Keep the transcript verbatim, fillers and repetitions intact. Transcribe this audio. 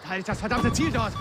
Verteidigt das verdammte Ziel dort!